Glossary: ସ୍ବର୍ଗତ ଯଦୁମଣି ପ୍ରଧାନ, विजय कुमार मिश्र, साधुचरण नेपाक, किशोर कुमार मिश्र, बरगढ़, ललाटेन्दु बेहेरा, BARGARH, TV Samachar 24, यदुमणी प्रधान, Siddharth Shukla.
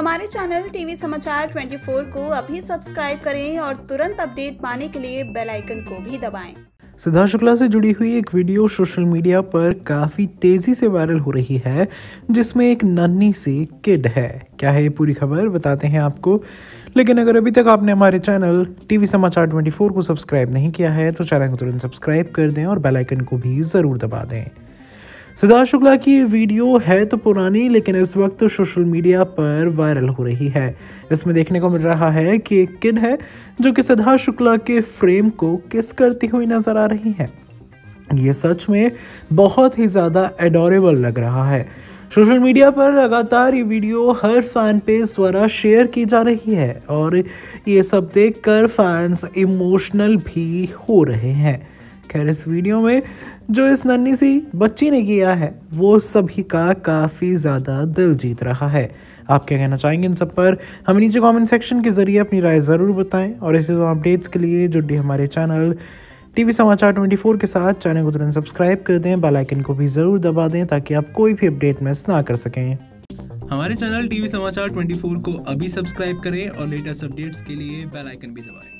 हमारे channel TV समाचार 24 को अभी सब्सक्राइब करें और तुरंत अपडेट पाने के लिए बेल आइकन को भी दबाएं। सिद्धार्थ शुक्ला से जुड़ी हुई एक वीडियो सोशल मीडिया पर काफ़ी तेज़ी से वायरल हो रही है, जिसमें एक नन्ही सी किड है। क्या है पूरी खबर बताते हैं आपको, लेकिन अगर अभी तक आपने हमारे चैनल टीवी समाचार 24 को सब्सक्राइब नहीं किया है तो चैनल को तुरंत सब्सक्राइब कर दें और बेल आइकन को भी ज़रूर दबा दें। सिद्धार्थ शुक्ला की वीडियो है तो पुरानी, लेकिन इस वक्त सोशल मीडिया पर वायरल हो रही है। इसमें देखने को मिल रहा है कि एक किड है जो कि सिद्धार्थ शुक्ला के फ्रेम को किस करती हुई नजर आ रही है। ये सच में बहुत ही ज़्यादा एडोरेबल लग रहा है। सोशल मीडिया पर लगातार ये वीडियो हर फैन पेज द्वारा शेयर की जा रही है और ये सब देखकर फैंस इमोशनल भी हो रहे हैं। खैर, इस वीडियो में जो इस नन्ही सी बच्ची ने किया है वो सभी का काफ़ी ज़्यादा दिल जीत रहा है। आप क्या कहना चाहेंगे इन सब पर हमें नीचे कमेंट सेक्शन के ज़रिए अपनी राय ज़रूर बताएं और ऐसे तो अपडेट्स के लिए जुड़िए हमारे चैनल टीवी समाचार 24 के साथ। चैनल को तुरंत सब्सक्राइब कर दें, बेल आइकन को भी ज़रूर दबा दें ताकि आप कोई भी अपडेट मिस ना कर सकें। हमारे चैनल टीवी समाचार 24 को अभी सब्सक्राइब करें और लेटेस्ट अपडेट्स के लिए बेल आइकन भी दबाएँ।